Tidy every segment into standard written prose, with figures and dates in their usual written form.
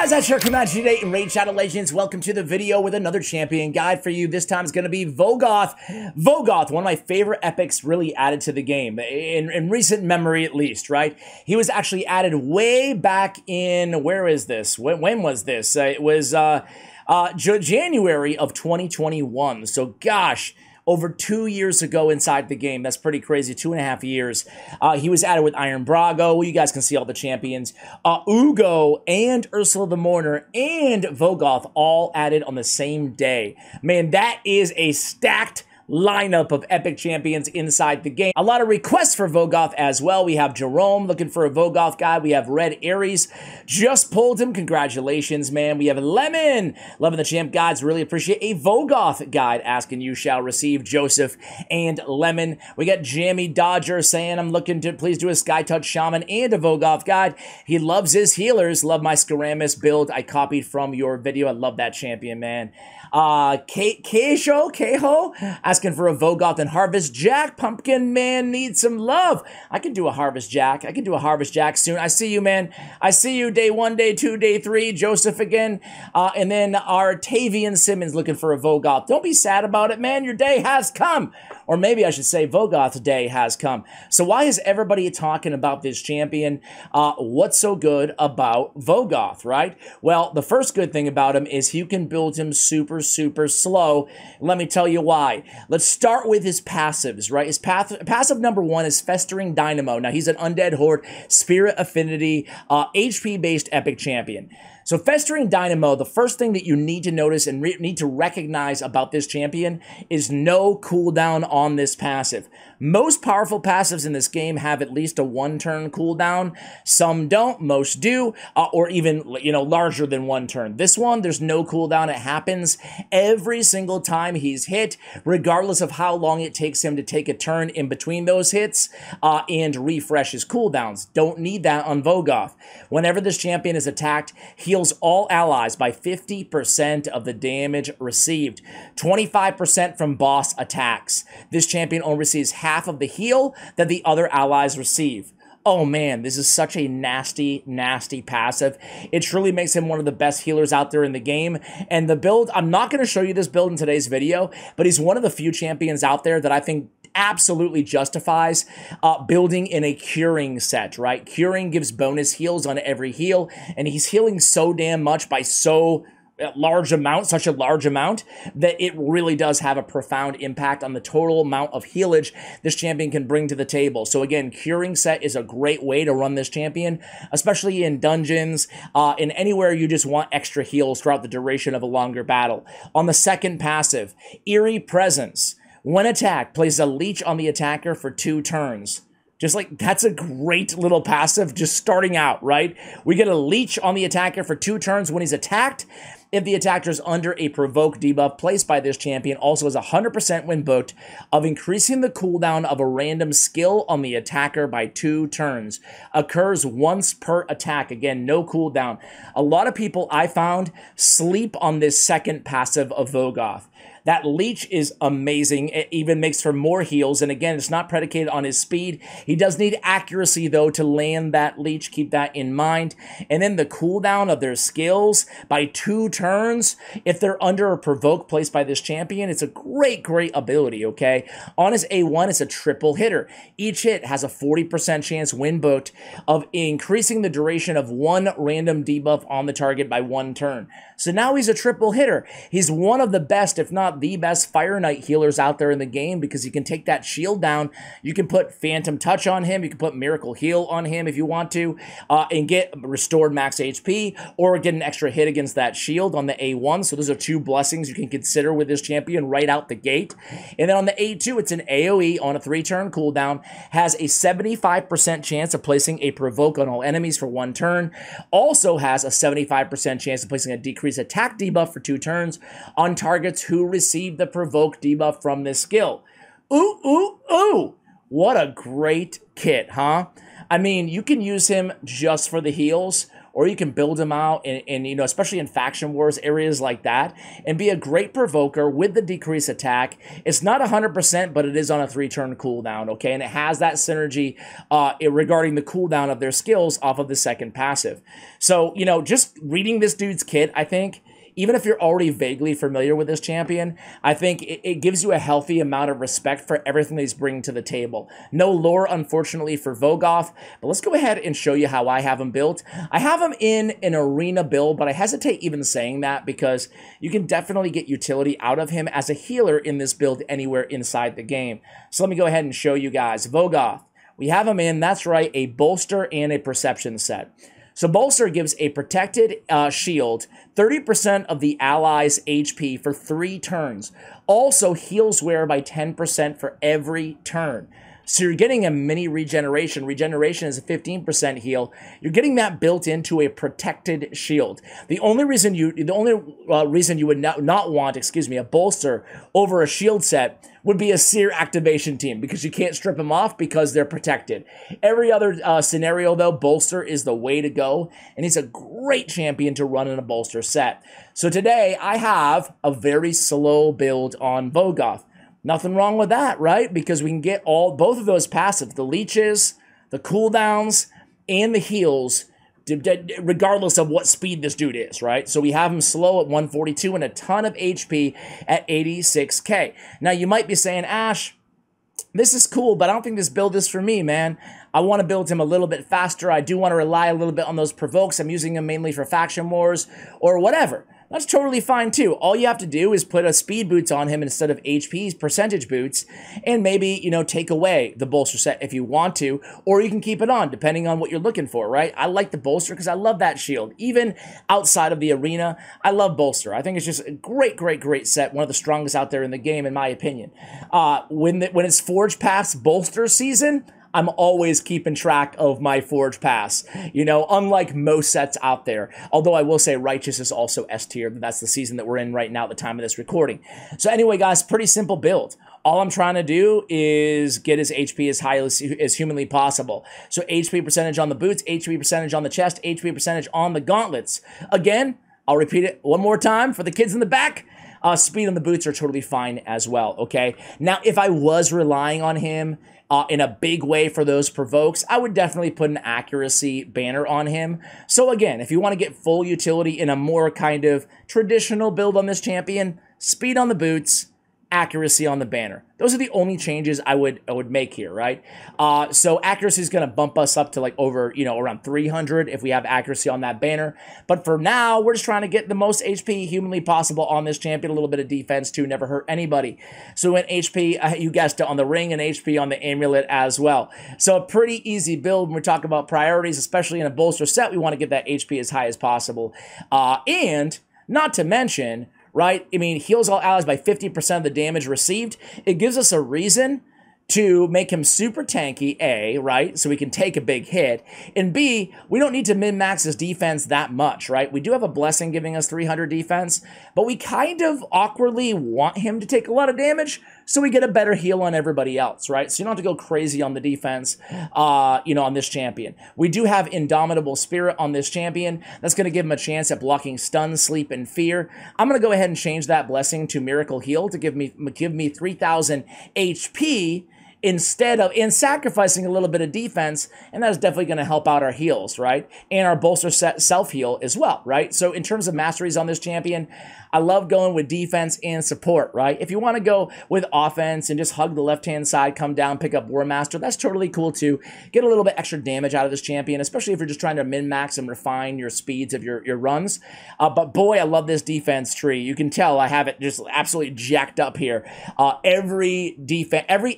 guys, that's your commander today in Raid Shadow Legends. Welcome to the video with another champion guide for you. This time is going to be Vogoth. Vogoth, one of my favorite epics really added to the game, in recent memory at least, right? He was actually added way back in, where is this? When was this? It was January of 2021, so gosh, over 2 years ago inside the game. That's pretty crazy. 2.5 years. He was added with Iron Brago. You guys can see all the champions. Ugo and Ursula the Mourner and Vogoth all added on the same day. Man, that is a stacked lineup of epic champions inside the game. A lot of requests for Vogoth as well. We have Jerome looking for a Vogoth guy. We have Red Ares. Just pulled him. Congratulations, man. We have Lemon. Loving the champ guides. Really appreciate a Vogoth guide asking you shall receive. Joseph and Lemon. We got Jammy Dodger saying, I'm looking to please do a Sky Touch Shaman and a Vogoth guide. He loves his healers. Love my Skaramis build. I copied from your video. I love that champion, man. Keho asking for a Vogoth and Harvest Jack. Pumpkin Man needs some love. I can do a Harvest Jack. I can do a Harvest Jack soon. I see you, man. I see you day 1, day 2, day 3. Joseph again. And then our Tavian Simmons looking for a Vogoth. Don't be sad about it, man. Your day has come. Or maybe I should say Vogoth's day has come. So why is everybody talking about this champion? What's so good about Vogoth, right? Well, the first good thing about him is you can build him super slow. Let me tell you why. Let's start with his passives, right? His passive number 1 is Festering Dynamo. Now, he's an undead horde, spirit affinity, HP-based epic champion. So Festering Dynamo, the first thing that you need to notice and need to recognize about this champion is no cooldown on this passive. Most powerful passives in this game have at least a 1-turn cooldown. Some don't, most do, or even, you know, larger than 1 turn. This one, there's no cooldown. It happens every single time he's hit, regardless of how long it takes him to take a turn in between those hits and refresh his cooldowns. Don't need that on Vogoth. Whenever this champion is attacked, heals all allies by 50% of the damage received, 25% from boss attacks. This champion only receives half of the heal that the other allies receive. Oh man, this is such a nasty, nasty passive. It truly makes him one of the best healers out there in the game. And the build, I'm not going to show you this build in today's video, but he's one of the few champions out there that I think absolutely justifies building in a curing set, right? Curing gives bonus heals on every heal, and he's healing so damn much by so large amount, such a large amount, that it really does have a profound impact on the total amount of healage this champion can bring to the table. So again, curing set is a great way to run this champion, especially in dungeons, in anywhere you just want extra heals throughout the duration of a longer battle. On the second passive, Eerie Presence. When attacked, places a leech on the attacker for 2 turns. Just like, that's a great little passive just starting out, right? We get a leech on the attacker for 2 turns when he's attacked. If the attacker is under a provoke debuff placed by this champion, also has 100% when booked of increasing the cooldown of a random skill on the attacker by 2 turns. Occurs once per attack. Again, no cooldown. A lot of people I found sleep on this second passive of Vogoth. That leech is amazing. It even makes for more heals. And again, it's not predicated on his speed. He does need accuracy, though, to land that leech. Keep that in mind. And then the cooldown of their skills by 2 turns. If they're under a provoke placed by this champion, it's a great, great ability, okay? On his A1, it's a triple hitter. Each hit has a 40% chance when booked of increasing the duration of 1 random debuff on the target by 1 turn. So now he's a triple hitter. He's one of the best, if not the best Fire Knight healers out there in the game, because you can take that shield down. You can put Phantom Touch on him. You can put Miracle Heal on him if you want to, and get restored max HP or get an extra hit against that shield on the A1. So those are 2 blessings you can consider with this champion right out the gate. And then on the A2, it's an AoE on a 3-turn cooldown, has a 75% chance of placing a provoke on all enemies for 1 turn. Also has a 75% chance of placing a decreased attack debuff for 2 turns on targets who receive the provoke debuff from this skill. Ooh, ooh, ooh! What a great kit, huh? I mean, you can use him just for the heals, or you can build him out in you know, especially in faction wars, areas like that, and be a great provoker with the decrease attack. It's not 100%, but it is on a 3-turn cooldown, okay? And it has that synergy regarding the cooldown of their skills off of the second passive. So, you know, just reading this dude's kit, I think, even if you're already vaguely familiar with this champion, I think it gives you a healthy amount of respect for everything that he's bringing to the table. No lore, unfortunately, for Vogoth, but let's go ahead and show you how I have him built. I have him in an arena build, but I hesitate even saying that because you can definitely get utility out of him as a healer in this build anywhere inside the game. So let me go ahead and show you guys. Vogoth, we have him in, that's right, a bolster and a perception set. So Bolster gives a protected shield, 30% of the ally's HP for 3 turns. Also heals wear by 10% for every turn. So you're getting a mini regeneration. Regeneration is a 15% heal. You're getting that built into a protected shield. The only reason you would not want, excuse me, a bolster over a shield set would be a Seer activation team, because you can't strip them off because they're protected. Every other scenario, though, Bolster is the way to go, and he's a great champion to run in a Bolster set. So today, I have a very slow build on Vogoth. Nothing wrong with that, right? Because we can get both of those passives, the leeches, the cooldowns, and the heals, regardless of what speed this dude is, right? So we have him slow at 142 and a ton of HP at 86k. Now, you might be saying, Ash, this is cool, but I don't think this build is for me, man. I want to build him a little bit faster. I do want to rely a little bit on those provokes. I'm using him mainly for faction wars or whatever. That's totally fine, too. All you have to do is put a speed boots on him instead of HP's percentage boots, and maybe, you know, take away the bolster set if you want to, or you can keep it on, depending on what you're looking for, right? I like the bolster because I love that shield. Even outside of the arena, I love bolster. I think it's just a great, great, great set, one of the strongest out there in the game, in my opinion. When it's Forge Pass bolster season, I'm always keeping track of my Forge Pass, you know, unlike most sets out there. Although I will say Righteous is also S tier, but that's the season that we're in right now at the time of this recording. So anyway, guys, pretty simple build. All I'm trying to do is get his HP as high as humanly possible. So HP percentage on the boots, HP percentage on the chest, HP percentage on the gauntlets. Again, I'll repeat it one more time for the kids in the back. Speed on the boots are totally fine as well, okay? Now, if I was relying on him in a big way for those provokes, I would definitely put an accuracy banner on him. So again, if you want to get full utility in a more kind of traditional build on this champion, speed on the boots, accuracy on the banner. Those are the only changes I would make here, right? So accuracy is going to bump us up to like over, you know, around 300 if we have accuracy on that banner. But for now, we're just trying to get the most HP humanly possible on this champion. A little bit of defense too, never hurt anybody. So an HP, you guessed it, on the ring, and HP on the amulet as well. So a pretty easy build when we talk about priorities, especially in a bolster set. We want to get that HP as high as possible, and not to mention, right? I mean, heals all allies by 50% of the damage received. It gives us a reason to make him super tanky, A, right? So we can take a big hit. And B, we don't need to min-max his defense that much, right? We do have a blessing giving us 300 defense, but we kind of awkwardly want him to take a lot of damage so we get a better heal on everybody else, right? So you don't have to go crazy on the defense, you know, on this champion. We do have Indomitable Spirit on this champion. That's going to give him a chance at blocking stun, sleep, and fear. I'm going to go ahead and change that blessing to Miracle Heal to give me 3,000 HP instead of sacrificing a little bit of defense, and that is definitely going to help out our heals, right? And our bolster set self-heal as well, right? So in terms of masteries on this champion, I love going with defense and support, right? If you want to go with offense and just hug the left-hand side, come down, pick up War Master, that's totally cool too. Get a little bit extra damage out of this champion, especially if you're just trying to min-max and refine your speeds of your runs. But boy, I love this defense tree. You can tell I have it just absolutely jacked up here. Every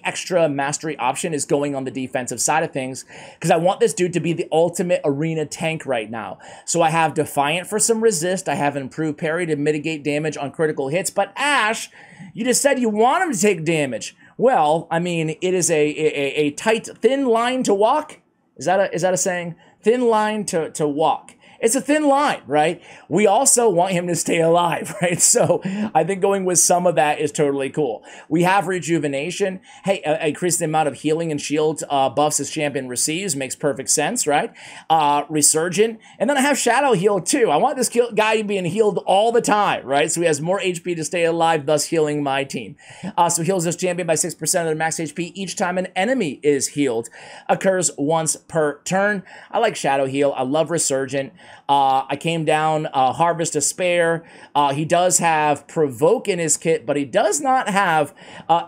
extra mastery option is going on the defensive side of things because I want this dude to be the ultimate arena tank right now. So I have Defiant for some resist. I have Improved Parry to mitigate damage on critical hits. But Ash, you just said you want him to take damage. Well, I mean, it is a tight, thin line to walk. Is that a saying? Thin line to walk. It's a thin line, right? We also want him to stay alive, right? So I think going with some of that is totally cool. We have Rejuvenation. Hey, increase the amount of healing and shield buffs his champion receives. Makes perfect sense, right? Resurgent. And then I have Shadow Heal too. I want this guy being healed all the time, right? So he has more HP to stay alive, thus healing my team. So heals this champion by 6% of their max HP each time an enemy is healed. Occurs once per turn. I like Shadow Heal. I love Resurgent. I came down Harvest Despair. He does have Provoke in his kit, but he does not have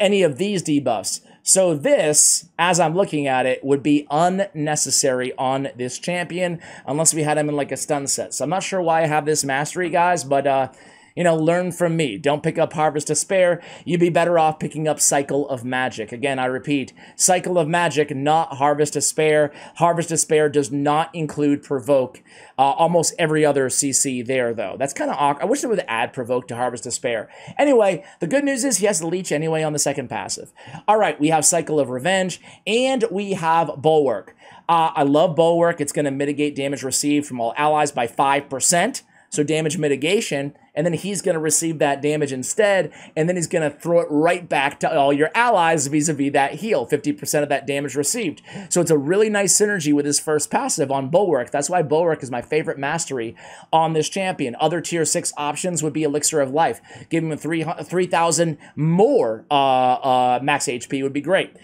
any of these debuffs. So this, as I'm looking at it, would be unnecessary on this champion unless we had him in like a stun set. So I'm not sure why I have this mastery, guys, but you know, learn from me. Don't pick up Harvest Despair. You'd be better off picking up Cycle of Magic. Again, I repeat, Cycle of Magic, not Harvest Despair. Harvest Despair does not include Provoke. Almost every other CC there, though. That's kind of awkward. I wish they would add Provoke to Harvest Despair. Anyway, the good news is he has to leech anyway on the second passive. All right, we have Cycle of Revenge, and we have Bulwark. I love Bulwark. It's going to mitigate damage received from all allies by 5%. So damage mitigation, and then he's going to receive that damage instead, and then he's going to throw it right back to all your allies vis-a-vis that heal, 50% of that damage received. So it's a really nice synergy with his first passive on Bulwark. That's why Bulwark is my favorite mastery on this champion. Other tier 6 options would be Elixir of Life. Give him 3,000 more max HP would be great.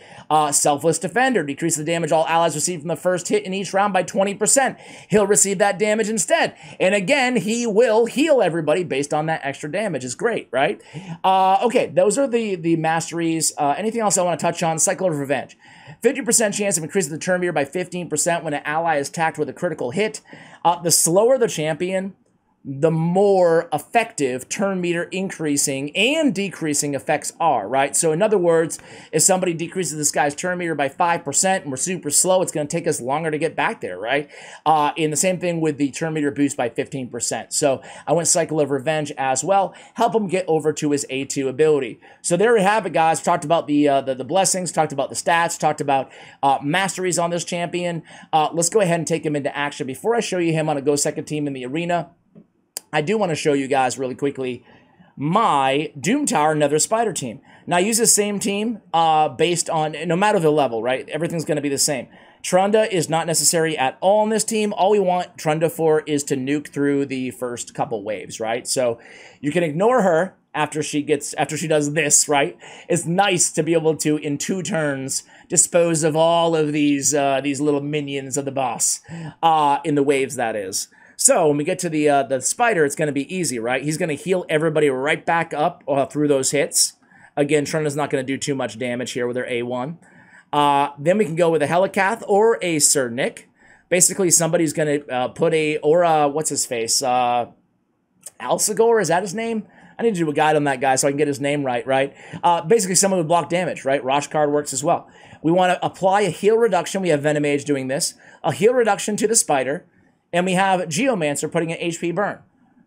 Selfless Defender. Decrease the damage all allies receive from the first hit in each round by 20%. He'll receive that damage instead. And again, he will heal everybody based on that extra damage. Is great, right? Okay, those are the masteries. Anything else I want to touch on? Cycle of Revenge. 50% chance of increasing the turn meter by 15% when an ally is tagged with a critical hit. The slower the champion, the more effective turn meter increasing and decreasing effects are, right? So in other words, if somebody decreases this guy's turn meter by 5% and we're super slow, it's going to take us longer to get back there, right? And the same thing with the turn meter boost by 15%. So I went Cycle of Revenge as well. Help him get over to his A2 ability. So there we have it, guys. Talked about the blessings, talked about the stats, talked about masteries on this champion. Let's go ahead and take him into action. Before I show you him on a Go Second team in the arena, I do want to show you guys really quickly my Doom Tower Nether Spider team. Now, I use the same team based on, no matter the level, right? Everything's going to be the same. Trunda is not necessary at all on this team. All we want Trunda for is to nuke through the first couple waves, right? So you can ignore her after she does this, right? It's nice to be able to, in 2 turns, dispose of all of these little minions of the boss in the waves, that is. So when we get to the spider, it's going to be easy, right? He's going to heal everybody right back up through those hits. Again, Trunda's not going to do too much damage here with her A1. Then we can go with a Helicath or a Sernik. Basically, somebody's going to put a, or what's his face? Alcigor, is that his name? I need to do a guide on that guy so I can get his name right, right? Basically, someone would block damage, right? Roshkard works as well. We want to apply a heal reduction. We have Venomage doing this. A heal reduction to the spider. And we have Geomancer putting an HP burn.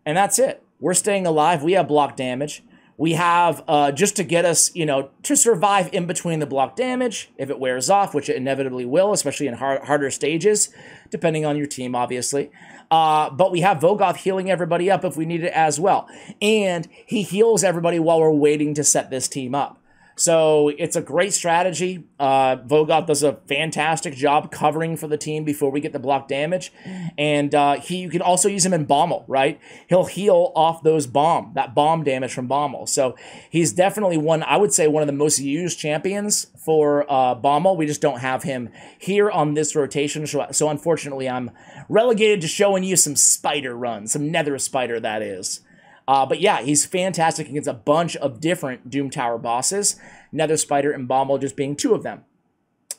And that's it. We're staying alive. We have block damage. We have, just to get us, you know, to survive in between the block damage, if it wears off, which it inevitably will, especially in harder stages, depending on your team, obviously. But we have Vogoth healing everybody up if we need it as well. And he heals everybody while we're waiting to set this team up. So it's a great strategy. Vogoth does a fantastic job covering for the team before we get the block damage. And you can also use him in Bommel, right? He'll heal off those bomb damage from Bommel. So he's definitely one of the most used champions for Bommel. We just don't have him here on this rotation. So unfortunately, I'm relegated to showing you some spider runs, some Nether Spider, that is. But yeah, he's fantastic against a bunch of different Doom Tower bosses. Nether Spider and Bommel just being 2 of them.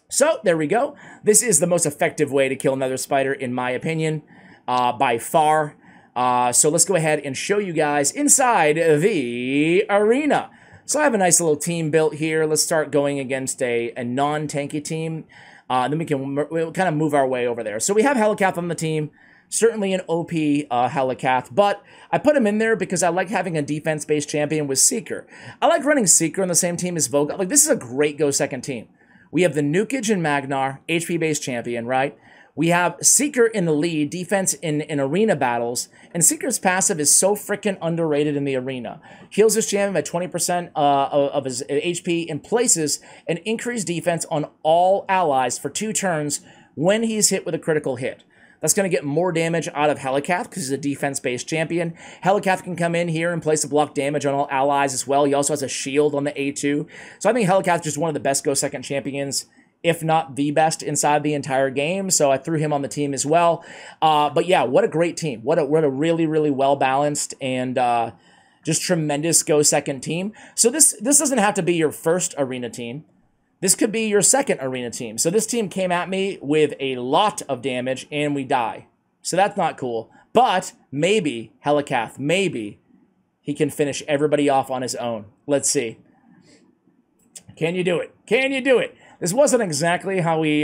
So, there we go. This is the most effective way to kill Nether Spider, in my opinion, by far. So let's go ahead and show you guys inside the arena. So I have a nice little team built here. Let's start going against a non-tanky team. Then we'll kind of move our way over there. So we have Helicath on the team. Certainly an OP Helicath, but I put him in there because I like having a defense-based champion with Seeker. I like running Seeker on the same team as Vogoth. Like, this is a great Go Second team. We have the nukage and Magnar, HP-based champion, right? We have Seeker in the lead, defense in arena battles, and Seeker's passive is so freaking underrated in the arena. Heals his champion by 20% of his HP and places an increased defense on all allies for 2 turns when he's hit with a critical hit. That's going to get more damage out of Helicath because he's a defense-based champion. Helicath can come in here and place a block damage on all allies as well. He also has a shield on the A2. So I think Helicath is just one of the best go-second champions, if not the best inside the entire game. So I threw him on the team as well. But yeah, what a great team. What a really, really well-balanced and just tremendous go-second team. So this doesn't have to be your first arena team. This could be your second arena team. So this team came at me with a lot of damage and we die. So that's not cool. But maybe, Helicath, maybe he can finish everybody off on his own. Let's see. Can you do it? Can you do it? This wasn't exactly how we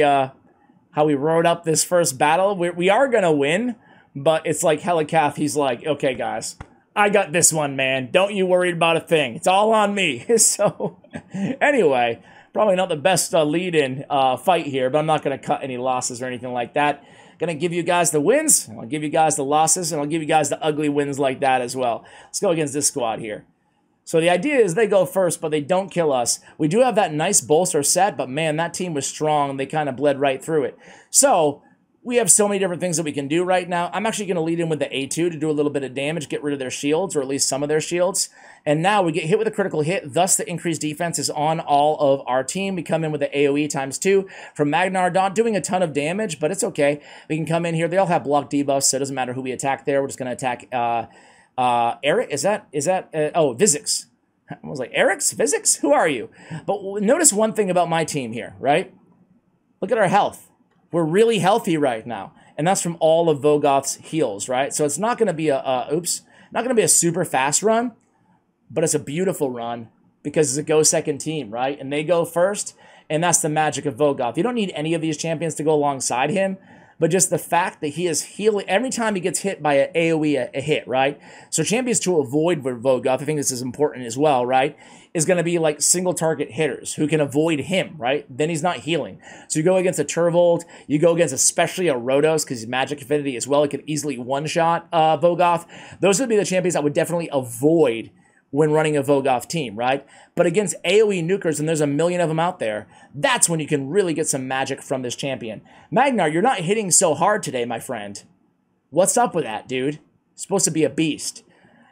rode up this first battle. We are going to win, but it's like Helicath, he's like, okay, guys. I got this one, man. Don't you worry about a thing. It's all on me. So anyway, probably not the best lead-in fight here, but I'm not going to cut any losses or anything like that. Going to give you guys the wins, and I'll give you guys the losses, and I'll give you guys the ugly wins like that as well. Let's go against this squad here. So the idea is they go first, but they don't kill us. We do have that nice bolster set, but man, that team was strong. They kind of bled right through it. So we have so many different things that we can do right now. I'm actually going to lead in with the A2 to do a little bit of damage, get rid of their shields, or at least some of their shields. And now we get hit with a critical hit, thus the increased defense is on all of our team. We come in with the AoE ×2 from Magnar, not doing a ton of damage, but it's okay. We can come in here. They all have block debuffs, so it doesn't matter who we attack there. We're just going to attack Eric. Oh, Vizix. I was like, Eric's? Vizix? Who are you? But notice one thing about my team here, right? Look at our health. We're really healthy right now, and that's from all of Vogoth's heals, right? So it's not going to be a not going to be a super fast run, but it's a beautiful run because it's a go second team, right? And they go first, and that's the magic of Vogoth. You don't need any of these champions to go alongside him, but just the fact that he is healing every time he gets hit by an AoE, a hit, right? So champions to avoid with Vogoth, I think this is important as well, right? Is going to be like single target hitters who can avoid him, right? Then he's not healing. So you go against a Turvold, you go against especially a Rotos because he's magic affinity as well. It could easily one-shot Vogoth. Those would be the champions I would definitely avoid when running a Vogoth team, right? But against AoE nukers, and there's a million of them out there, that's when you can really get some magic from this champion. Magnar, you're not hitting so hard today, my friend. What's up with that, dude? Supposed to be a beast.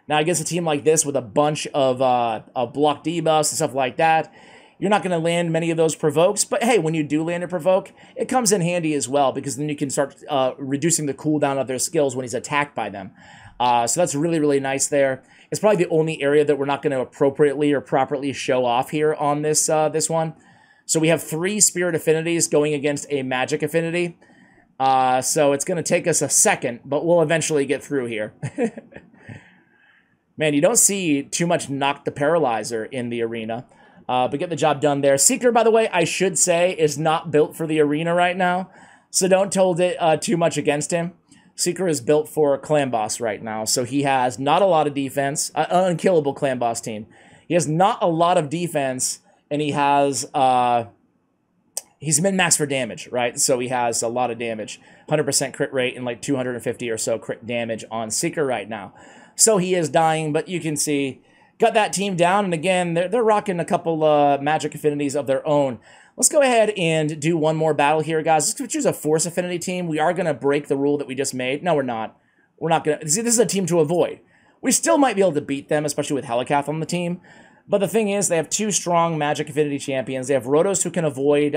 Now, against a team like this with a bunch of block debuffs and stuff like that, you're not going to land many of those provokes. But hey, when you do land a provoke, it comes in handy as well because then you can start reducing the cooldown of their skills when he's attacked by them. So that's really, really nice there. It's probably the only area that we're not going to appropriately or properly show off here on this, this one. So we have 3 spirit affinities going against a magic affinity. So it's going to take us a second, but we'll eventually get through here. Man, you don't see too much Knock the Paralyzer in the arena, but get the job done there. Seeker, by the way, I should say, is not built for the arena right now, so don't hold it too much against him. Seeker is built for a clan boss right now, so he has not a lot of defense. An unkillable clan boss team. He has not a lot of defense, and he has he's min-max for damage, right? So he has a lot of damage, 100% crit rate and like 250 or so crit damage on Seeker right now. So he is dying, but you can see, got that team down. And again, they're rocking a couple magic affinities of their own. Let's go ahead and do one more battle here, guys. Let's choose a force affinity team. We are going to break the rule that we just made. No, we're not. We're not going to. See, this is a team to avoid. We still might be able to beat them, especially with Helicath on the team. But the thing is, they have 2 strong magic affinity champions. They have Rotos who can avoid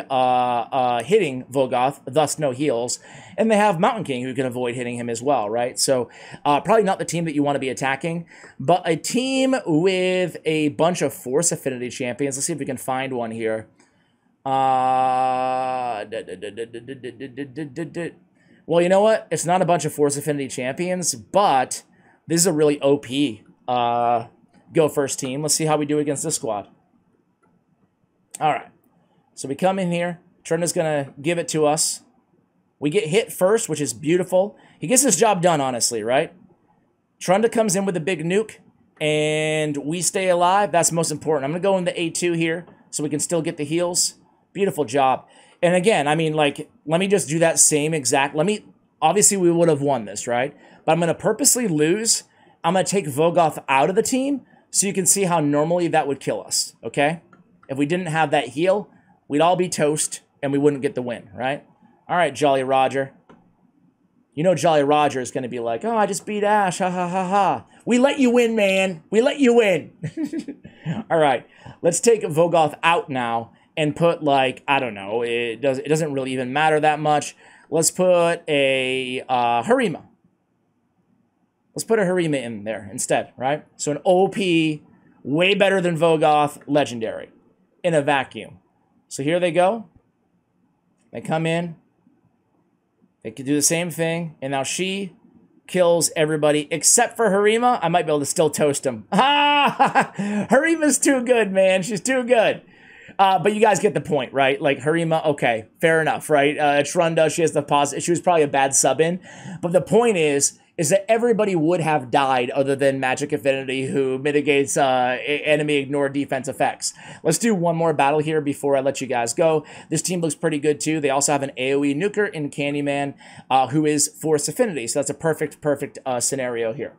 hitting Vogoth, thus no heals. And they have Mountain King who can avoid hitting him as well, right? So probably not the team that you want to be attacking. But a team with a bunch of force affinity champions. Let's see if we can find one here. Well, you know what? It's not a bunch of force affinity champions, but this is a really OP go first team. Let's see how we do against this squad. All right. So we come in here. Trunda's going to give it to us. We get hit first, which is beautiful. He gets his job done, honestly, right? Trunda comes in with a big nuke, and we stay alive. That's most important. I'm going to go in the A2 here so we can still get the heals. Beautiful job. And again, I mean, like, let me just do that same exact, let me, obviously we would have won this, right? But I'm going to purposely lose. I'm going to take Vogoth out of the team so you can see how normally that would kill us, okay? If we didn't have that heal, we'd all be toast and we wouldn't get the win, right? All right, Jolly Roger. You know Jolly Roger is going to be like, oh, I just beat Ash, ha, ha, ha, ha. We let you win, man. We let you win. All right, let's take Vogoth out now and put, like, I don't know, it doesn't really even matter that much. Let's put a Harima. Let's put a Harima in there instead, right? So an OP, way better than Vogoth, legendary, in a vacuum. So here they go. They come in. They can do the same thing. And now she kills everybody except for Harima. I might be able to still toast him. Ah! Harima's too good, man. She's too good. But you guys get the point, right? Like, Harima, okay, fair enough, right? Trunda, she has the positive. She was probably a bad sub-in. But the point is that everybody would have died other than Magic Affinity, who mitigates enemy ignore defense effects. Let's do one more battle here before I let you guys go. This team looks pretty good, too. They also have an AoE nuker in Candyman, who is Force Affinity. So that's a perfect, perfect scenario here.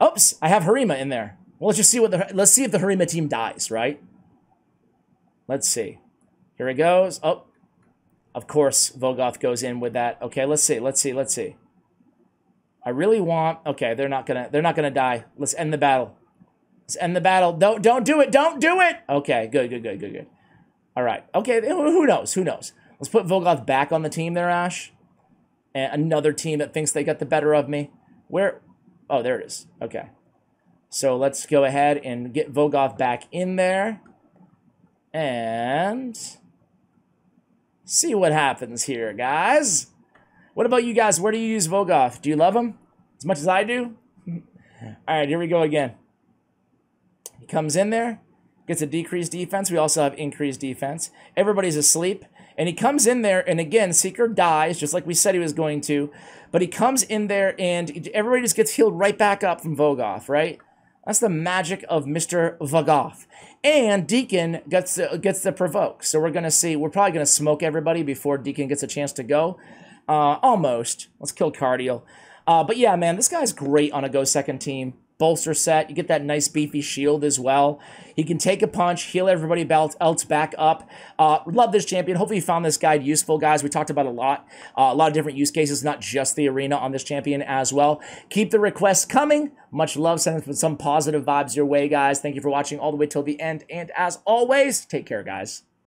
Oops, I have Harima in there. Well, let's just see what the, let's see if the Harima team dies, right? Let's see. Here it goes. Oh, of course, Vogoth goes in with that. Okay, let's see. Let's see. Let's see. I really want. Okay, they're not gonna die. Let's end the battle. Let's end the battle. Don't do it. Don't do it. Okay, good. All right. Okay. Who knows? Who knows? Let's put Vogoth back on the team there, Ash. And another team that thinks they got the better of me. Where? Oh, there it is. Okay. So let's go ahead and get Vogoth back in there. And see what happens here, guys. What about you guys? Where do you use Vogoth? Do you love him as much as I do? All right, here we go again. He comes in there, gets a decreased defense. We also have increased defense. Everybody's asleep. And he comes in there, and again, Seeker dies, just like we said he was going to. But he comes in there, and everybody just gets healed right back up from Vogoth, right? That's the magic of Mr. Vogoth. And Deacon gets the provoke. So we're going to see. We're probably going to smoke everybody before Deacon gets a chance to go. Almost. Let's kill Cardial. But yeah, man, this guy's great on a go second team. Bolster set. You get that nice beefy shield as well. He can take a punch, heal everybody else back up. Love this champion. Hopefully you found this guide useful, guys. We talked about a lot of different use cases, not just the arena on this champion as well. Keep the requests coming. Much love, sending some positive vibes your way, guys. Thank you for watching all the way till the end. And as always, take care, guys.